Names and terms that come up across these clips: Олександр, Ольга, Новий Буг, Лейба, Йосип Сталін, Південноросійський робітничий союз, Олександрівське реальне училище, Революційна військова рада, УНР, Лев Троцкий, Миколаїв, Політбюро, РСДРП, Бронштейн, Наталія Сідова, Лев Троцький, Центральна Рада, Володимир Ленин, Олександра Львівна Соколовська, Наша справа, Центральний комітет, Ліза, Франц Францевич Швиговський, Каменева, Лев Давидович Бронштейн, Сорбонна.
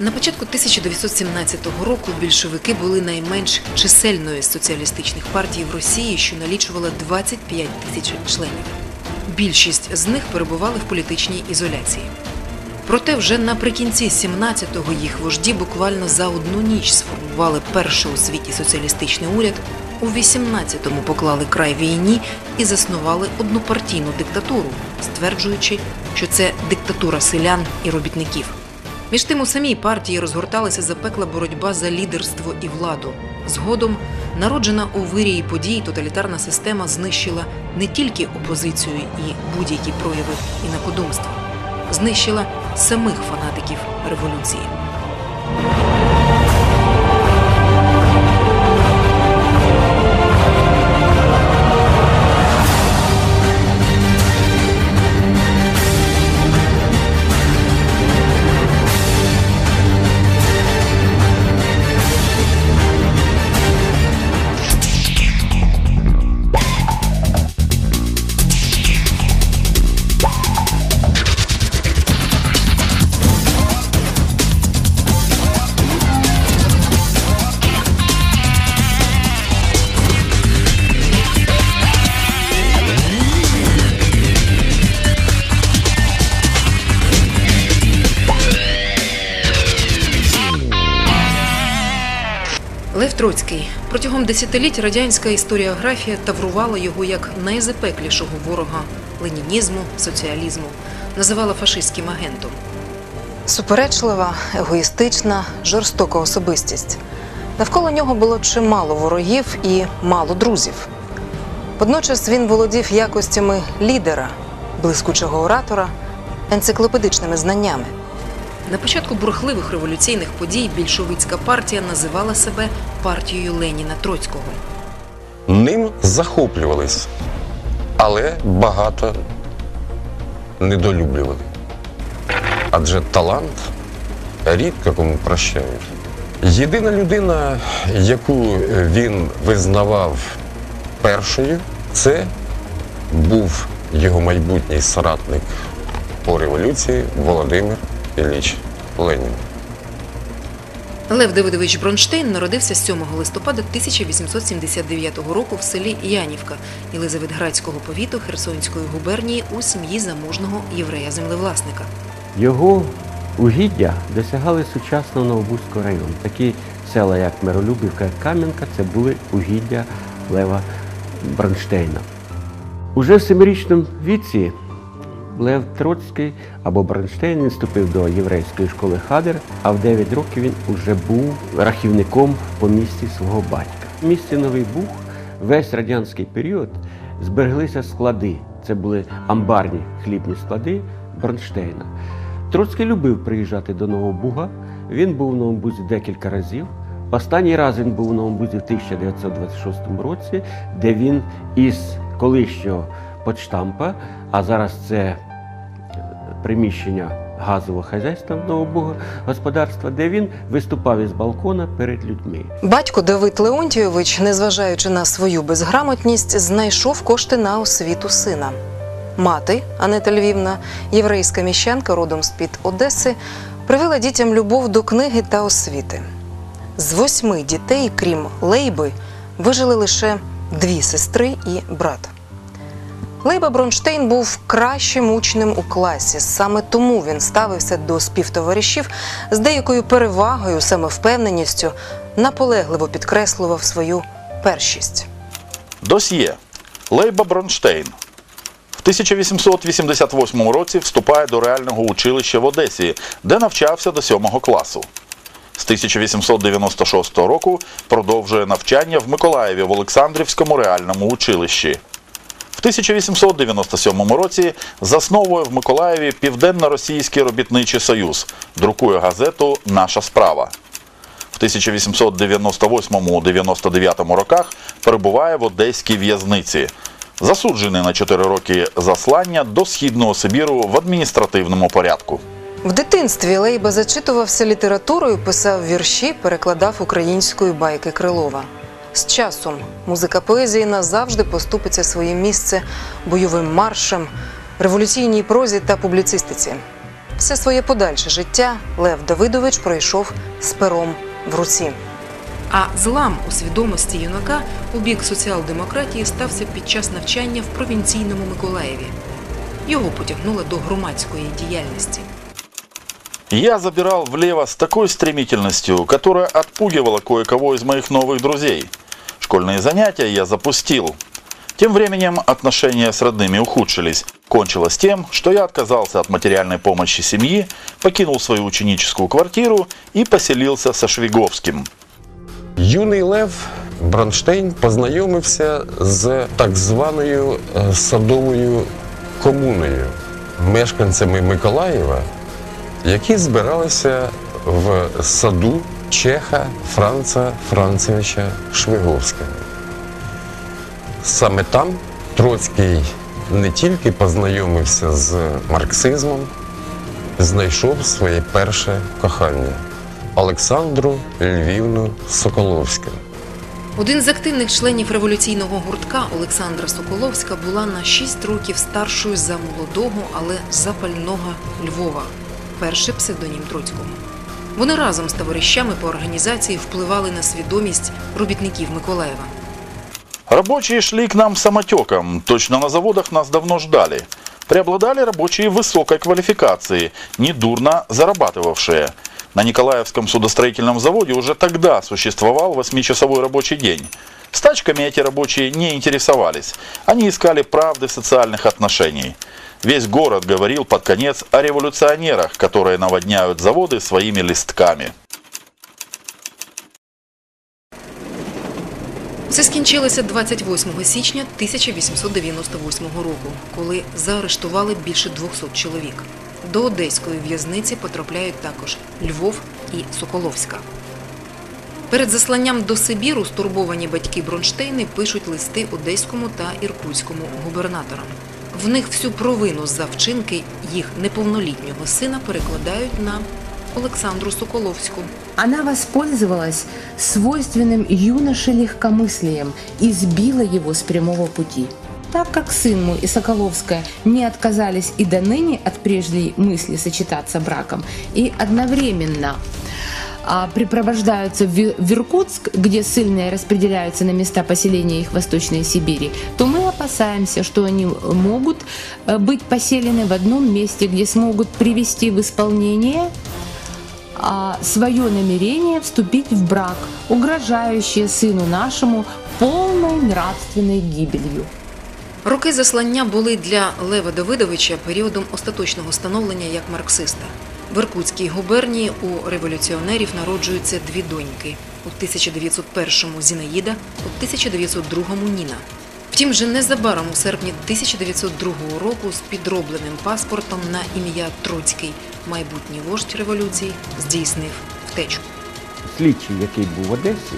На початку 1917 року більшовики були найменш чисельною з соціалістичних партій в Росії, що налічувала 25 тисяч членів. Більшість з них перебували в політичній ізоляції. Проте вже наприкінці 17-го їх вожді буквально за одну ніч сформували перший у світі соціалістичний уряд, у 18-му поклали край війні і заснували однопартійну диктатуру, стверджуючи, що це диктатура селян і робітників. Між тим у самій партії розгорталася запекла боротьба за лідерство і владу. Згодом народжена у вирії подій тоталітарна система знищила не тільки опозицію і будь-які прояви інакодумства, знищила самих фанатиків революції. Лев Троцький. Протягом десятиліть радянська історіографія таврувала його як найзапеклішого ворога ленінізму, соціалізму, називала фашистським агентом. Суперечлива, егоїстична, жорстока особистість. Навколо нього було чимало ворогів і мало друзів. Водночас він володів якостями лідера, блискучого оратора, енциклопедичними знаннями. На початку бурхливих революційних подій більшовицька партія називала себе партією Леніна Троцького. Ним захоплювались, але багато недолюблювали. Адже талант рідко кому прощають. Єдина людина, яку він визнавав першою, це був його майбутній соратник по революції Володимир Ленин. Лев Давидович Бронштейн народився 7 листопада 1879 року в селі Янівка Єлизаветградського повіту Херсонської губернії у сім'ї заможного єврея-землевласника. Його угіддя досягали сучасного Новобузького району. Такі села, як Миролюбівка і Кам'янка, це були угіддя Лева Бронштейна. Уже в 7-річному віці Лев Троцький або Бронштейн вступив до єврейської школи Хадер, а в 9 років він уже був рахівником по місті свого батька. В місті Новий Буг весь радянський період збереглися склади. Це були амбарні хлібні склади Бронштейна. Троцький любив приїжджати до Нового Буга. Він був в Новому Бузі декілька разів. Останній раз він був у Новому Бузі в 1926 році, де він із колишнього почтампа, а зараз це приміщення газового хазяйства Нового господарства, де він виступав із балкона перед людьми. Батько Давид Леонтійович, незважаючи на свою безграмотність, знайшов кошти на освіту сина. Мати, Анета Львівна, єврейська міщанка родом з-під Одеси, привила дітям любов до книги та освіти. З 8 дітей, крім Лейби, вижили лише 2 сестри і брат. Лейба Бронштейн був кращим учнем у класі. Саме тому він ставився до співтоваришів з деякою перевагою, самовпевненістю, наполегливо підкреслював свою першість. Досьє. Лейба Бронштейн. В 1888 році вступає до реального училища в Одесі, де навчався до 7 класу. З 1896 року продовжує навчання в Миколаєві в Олександрівському реальному училищі. В 1897 році засновує в Миколаєві Південно-Російський робітничий союз, друкує газету «Наша справа». В 1898-1999 роках перебуває в Одеській в'язниці, засуджений на 4 роки заслання до Східного Сибіру в адміністративному порядку. В дитинстві Лейба зачитувався літературою, писав вірші, перекладав українською байки Крилова. З часом музика поезії назавжди поступиться своє місце бойовим маршем, революційній прозі та публіцистиці. Все своє подальше життя Лев Давидович пройшов з пером в руці. А злам у свідомості юнака у бік соціал-демократії стався під час навчання в провінційному Миколаєві. Його потягнуло до громадської діяльності. Я забирал влево с такой стремительностью, которая отпугивала кое-кого из моих новых друзей. Школьные занятия я запустил. Тем временем отношения с родными ухудшились. Кончилось тем, что я отказался от материальной помощи семьи, покинул свою ученическую квартиру и поселился со Швиговским. Юний Лев Бронштейн познайомився з так званою садовою комуною, мешканцями Миколаєва, які збиралися в саду чеха Франца Францевича Швиговського. Саме там Троцький не тільки познайомився з марксизмом, знайшов своє перше кохання – Олександру Львівну Соколовську. Один з активних членів революційного гуртка Олександра Соколовська була на 6 років старшою за молодого, але запального Львова. Перший псевдонім Троцького. Вони разом з товаришами по організації впливали на свідомість робітників Миколаєва. Рабочие шли к нам самотеком. Точно на заводах нас давно ждали. Преобладали рабочие высокой квалификации, недурно зарабатывавшие. На Николаевском судостроительном заводе уже тогда существовал 8-часовой рабочий день. С тачками эти рабочие не интересовались. Они искали правды социальных отношений. Весь город говорил под конец о революционерах, которые наводняют заводы своими листками. Все скінчилося 28 січня 1898 року, коли заарештували більше 200 чоловік. До одеської в'язниці потрапляють також Львов і Соколовська. Перед засланням до Сибіру стурбовані батьки Бронштейни пишуть листи одеському та іркутському губернаторам. В них всю провину за вчинки їх неповнолітнього сина перекладають на Олександру Соколовську. Она воспользовалась свойственным юноше легкомыслием и сбила его с прямого пути. Так как сын мой и Соколовская не отказались и до ныне от прежней мысли сочетаться браком, и одновременно припровождаются в Иркутск, где ссыльные распределяются на места поселения их в Восточной Сибири, то мы опасаемся, что они могут быть поселены в одном месте, где смогут привести в исполнение свое намерение вступить в брак, угрожающее сыну нашему полной нравственной гибелью. Роки заслання були для Лева Давидовича періодом остаточного становлення як марксиста. В Іркутській губернії у революціонерів народжуються 2 доньки. У 1901-му Зінаїда, у 1902-му Ніна. Втім же незабаром у серпні 1902 року з підробленим паспортом на ім'я Троцький майбутній вождь революції здійснив втечу. Слідчий, який був в Одесі,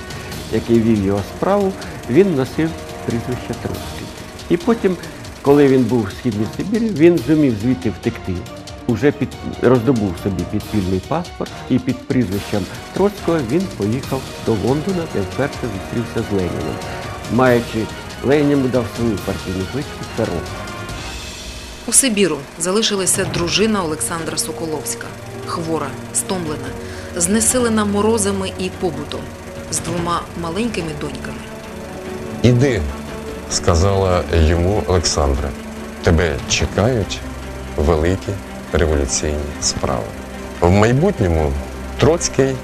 який вів його справу, він носив прізвище Троцький. І потім, коли він був в Східній Сибірі, він зумів звідти втекти. Уже роздобув собі підпільний паспорт і під прізвищем Троцького він поїхав до Лондона, де вперше зустрівся з Леніном. Маючи, Ленін йому дав свою партійну кличку «Перо». У Сибіру залишилася дружина Олександра Соколовська. Хвора, стомлена, знесилена морозами і побутом. З 2 маленькими доньками. «Іди», – сказала йому Олександра, – «тебе чекають великі революційні справи». В майбутньому Троцький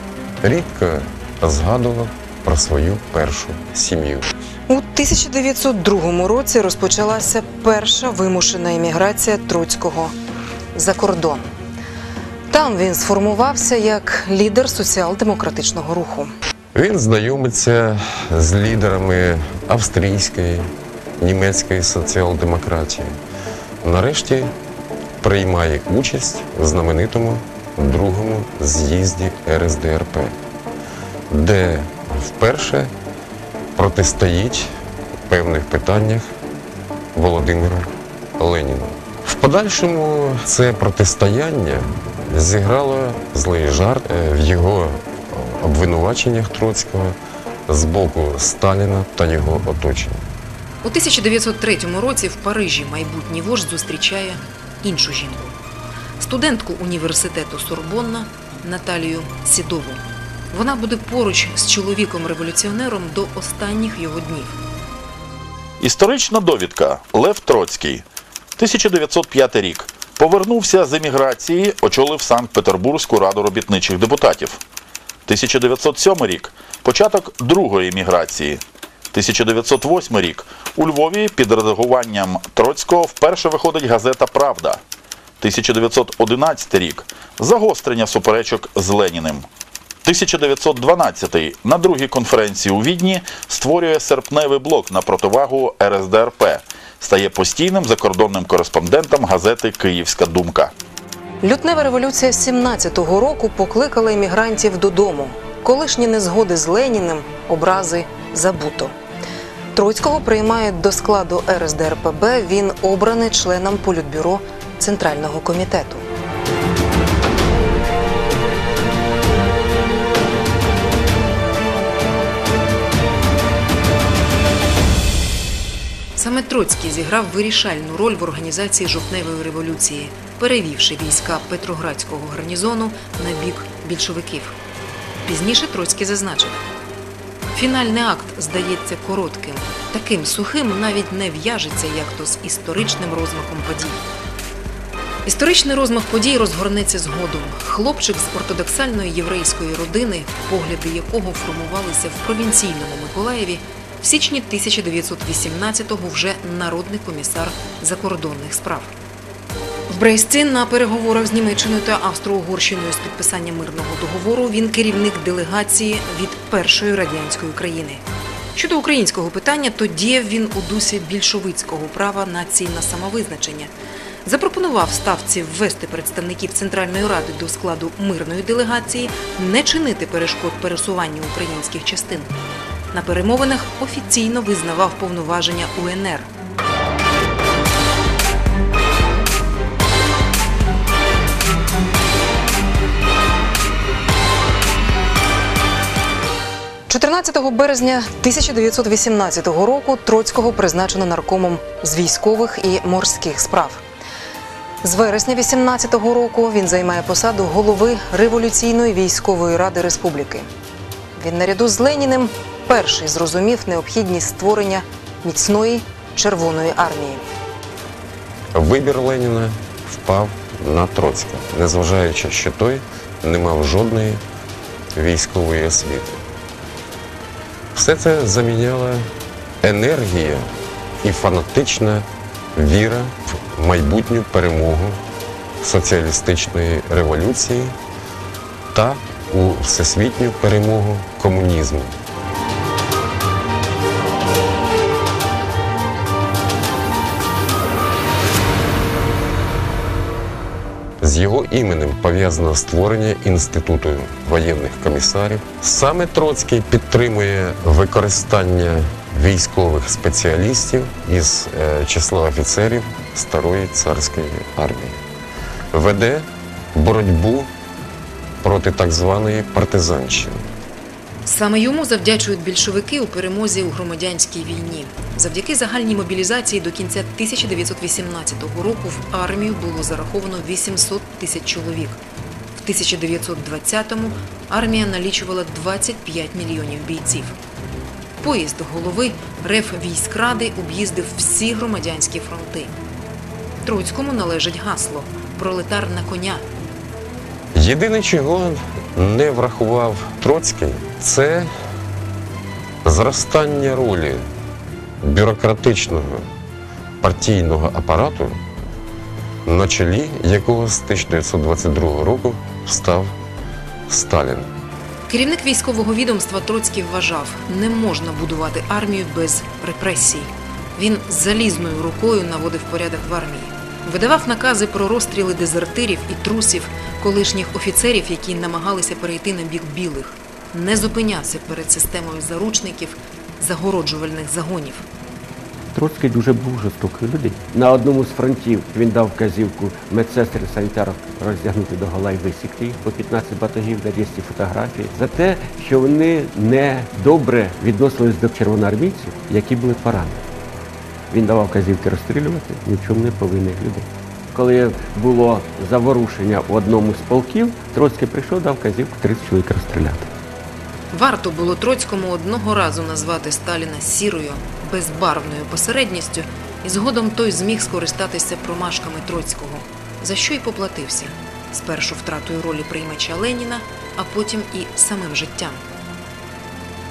рідко згадував про свою першу сім'ю. У 1902 році розпочалася перша вимушена еміграція Троцького за кордон. Там він сформувався як лідер соціал-демократичного руху. Він знайомиться з лідерами австрійської, німецької соціал-демократії. Нарешті приймає участь в знаменитому другому з'їзді РСДРП, де вперше протистоїть в певних питаннях Володимиру Леніну. В подальшому це протистояння зіграло злий жарт в його обвинуваченнях Троцького з боку Сталіна та його оточення. У 1903 році в Парижі майбутній вождь зустрічає іншу жінку. студентку університету Сорбонна Наталію Сідову. Вона буде поруч з чоловіком-революціонером до останніх його днів. Історична довідка. Лев Троцький. 1905 рік. Повернувся з еміграції, очолив Санкт-Петербурзьку раду робітничих депутатів. 1907 рік. Початок другої еміграції. 1908 рік. У Львові під редагуванням Троцького вперше виходить газета «Правда». 1911 рік. Загострення суперечок з Леніним. 1912 на другій конференції у Відні створює серпневий блок на противагу РСДРП. Стає постійним закордонним кореспондентом газети «Київська думка». Лютнева революція 17-го року покликала емігрантів додому. Колишні незгоди з Леніним, образи забуто. Троцького приймають до складу РСДРПБ, він обраний членом Політбюро Центрального комітету. Саме Троцький зіграв вирішальну роль в організації жовтневої революції, перевівши війська Петроградського гарнізону на бік більшовиків. Пізніше Троцький зазначив: «Фінальний акт здається коротким, таким сухим навіть не в'яжеться як-то з історичним розмахом подій». Історичний розмах подій розгорнеться згодом. Хлопчик з ортодоксальної єврейської родини, погляди якого формувалися в провінційному Миколаєві, в січні 1918-го вже народний комісар закордонних справ. В Бресті на переговорах з Німеччиною та Австро-Угорщиною з підписання мирного договору він керівник делегації від першої радянської країни. Щодо українського питання, то діяв він у дусі більшовицького права нації на самовизначення. Запропонував ставці ввести представників Центральної Ради до складу мирної делегації, не чинити перешкод пересуванню українських частин. На перемовинах офіційно визнавав повноваження УНР. «14 березня 1918 року Троцького призначено наркомом з військових і морських справ. З вересня 1918 року він займає посаду голови Революційної військової ради республіки. Він наряду з Леніним перший зрозумів необхідність створення міцної Червоної армії. Вибір Леніна впав на Троцького, незважаючи, що той не мав жодної військової освіти. Все це заміняла енергія і фанатична віра в майбутню перемогу соціалістичної революції та у всесвітню перемогу комунізму. З його іменем пов'язано створення Інституту воєнних комісарів. Саме Троцький підтримує використання військових спеціалістів із числа офіцерів Старої царської армії. Веде боротьбу проти так званої партизанщини. Саме йому завдячують більшовики у перемозі у громадянській війні. Завдяки загальній мобілізації до кінця 1918 року в армію було зараховано 800 тисяч чоловік. В 1920-му армія налічувала 25 мільйонів бійців. Поїзд голови Реввійськради об'їздив всі громадянські фронти. Троцькому належить гасло «Пролетар на коня». Єдине, чого не врахував Троцький, це зростання ролі бюрократичного партійного апарату, на чолі якого з 1922 року став Сталін. Керівник військового відомства Троцький вважав, не можна будувати армію без репресій. Він залізною рукою наводив порядок в армії. Видавав накази про розстріли дезертирів і трусів, колишніх офіцерів, які намагалися перейти на бік білих. Не зупинявся перед системою заручників, загороджувальних загонів. Троцький дуже був жорстокий людина. На одному з фронтів він дав вказівку медсестри санітарів роздягнути до гола і висікти їх по 15 батогів, на 200 фотографій, за те, що вони недобре відносились до червоноармійців, які були поранені. Він давав вказівки розстрілювати нічому не повинних людей. коли було заворушення в одному з полків, Троцький прийшов, дав вказівку 30 чоловік розстріляти. Варто було Троцькому одного разу назвати Сталіна сірою, безбарвною посередністю, і згодом той зміг скористатися промашками Троцького, за що й поплатився. Спершу втратою ролі приймача Леніна, а потім і самим життям.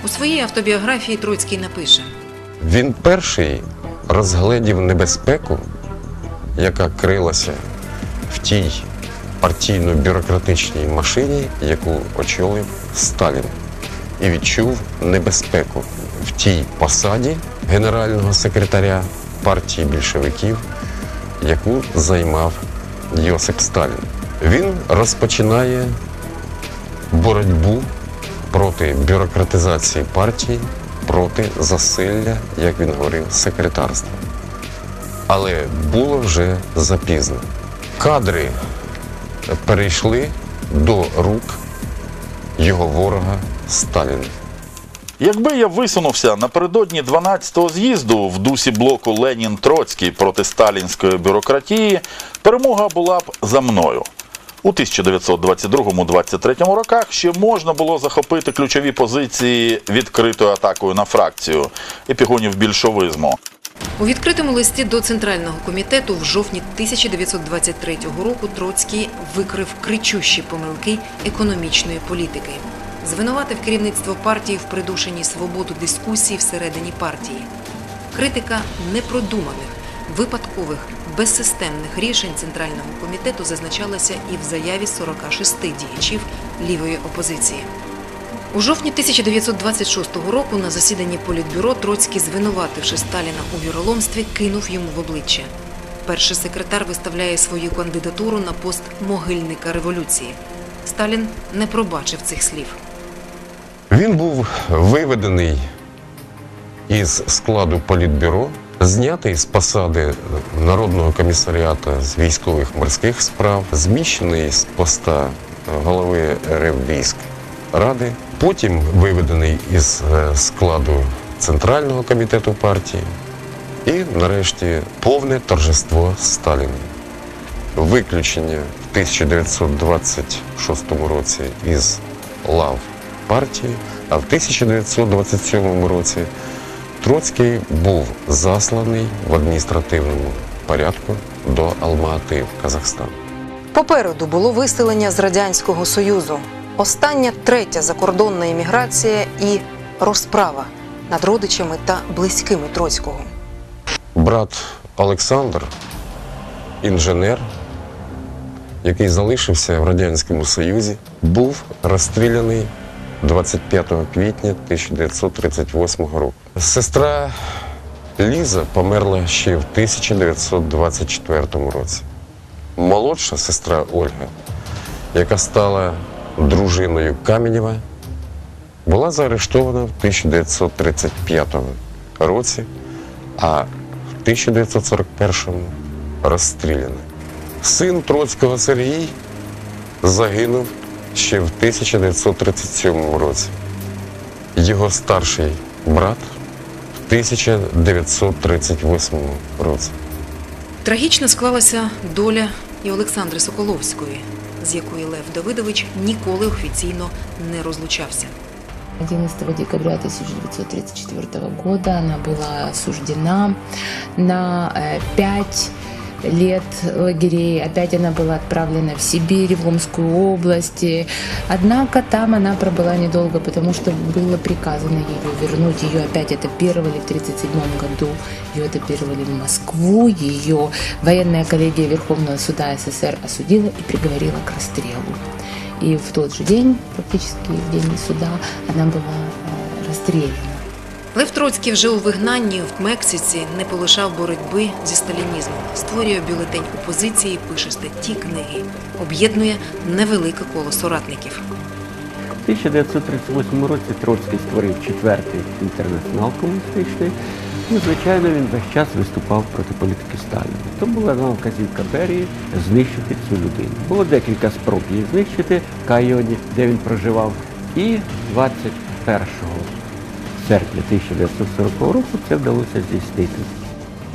У своїй автобіографії Троцький напише: «Він перший розгледів небезпеку, яка крилася в тій партійно-бюрократичній машині, яку очолив Сталін, і відчув небезпеку в тій посаді генерального секретаря партії більшовиків, яку займав Йосип Сталін. Він розпочинає боротьбу проти бюрократизації партії, проти засилля, як він говорив, секретарства. Але було вже запізно. Кадри перейшли до рук його ворога Сталіна». Якби я висунувся напередодні 12-го з'їзду в дусі блоку Ленін-Троцький проти сталінської бюрократії, перемога була б за мною. У 1922-23 роках ще можна було захопити ключові позиції відкритою атакою на фракцію епігонів більшовизму. У відкритому листі до Центрального комітету в жовтні 1923 року Троцький викрив кричущі помилки економічної політики. Звинуватив керівництво партії в придушенні свободи дискусії всередині партії. Критика непродуманих, випадкових, безсистемних рішень Центрального комітету зазначалася і в заяві 46 діячів лівої опозиції. У жовтні 1926 року на засіданні Політбюро Троцький, звинувативши Сталіна у віроломстві, кинув йому в обличчя. Перший секретар виставляє свою кандидатуру на пост могильника революції. Сталін не пробачив цих слів. Він був виведений із складу Політбюро, знятий з посади Народного комісаріату з військових морських справ, зміщений з поста голови Реввійськради, потім виведений із складу Центрального комітету партії і, нарешті, повне торжество Сталіна. Виключення в 1926 році із лав партії, а в 1927 році Троцький був засланий в адміністративному порядку до Алма-Ати в Казахстан. Попереду було виселення з Радянського Союзу, остання третя закордонна еміграція і розправа над родичами та близькими Троцького. Брат Олександр, інженер, який залишився в Радянському Союзі, був розстріляний 25 квітня 1938 року. Сестра Ліза померла ще в 1924 році. Молодша сестра Ольга, яка стала дружиною Каменева, була заарештована в 1935 році, а в 1941 розстріляна. Син Троцького Сергій загинув ще в 1937 році. Його старший брат в 1938 році. Трагічно склалася доля і Олександри Соколовської, з якою Лев Давидович ніколи офіційно не розлучався. 11 декабря 1934 года она была осуждена на 5 лет лагерей. Опять она была отправлена в Сибирь, в Омскую область. Однако там она пробыла недолго, потому что было приказано ее вернуть. Ее опять этапировали в 1937 году. Ее этапировали в Москву. Ее военная коллегия Верховного суда СССР осудила и приговорила к расстрелу. И в тот же день, практически в день суда, она была расстреляна. Лев Троцький вже у вигнанні в Мексиці не полишав боротьби зі сталінізмом, створює бюлетень опозиції, пише статті, книги, об'єднує невелике коло соратників. У 1938 році Троцький створив Четвертий Інтернаціонал комуністичний. І, звичайно, він весь час виступав проти політики Сталіна. То була вказівка Берії знищити цю людину. Було декілька спроб її знищити в Кайоні, де він проживав, і 21 серпня 1940 року це вдалося здійснити.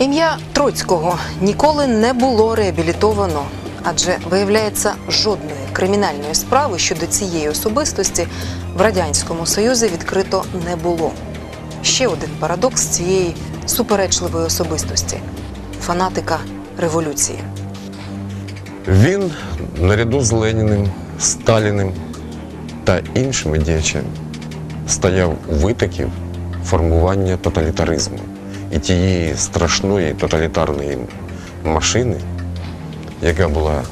Ім'я Троцького ніколи не було реабілітовано, адже, виявляється, жодної кримінальної справи щодо цієї особистості в Радянському Союзі відкрито не було. Ще один парадокс цієї суперечливої особистості – фанатика революції. Він, наряду з Леніним, Сталіним та іншими діячами, стояв у витоків формування тоталітаризму і тієї страшної тоталітарної машини, яка була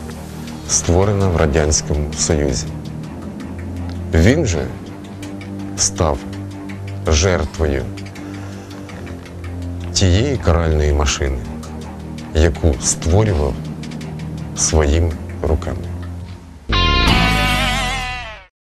створена в Радянському Союзі. Він же став жертвою тієї каральної машини, яку створював своїми руками.